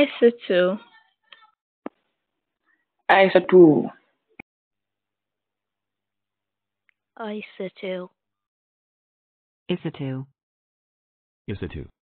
Isatou. Isatou. Isatou. Isatou. Isatou.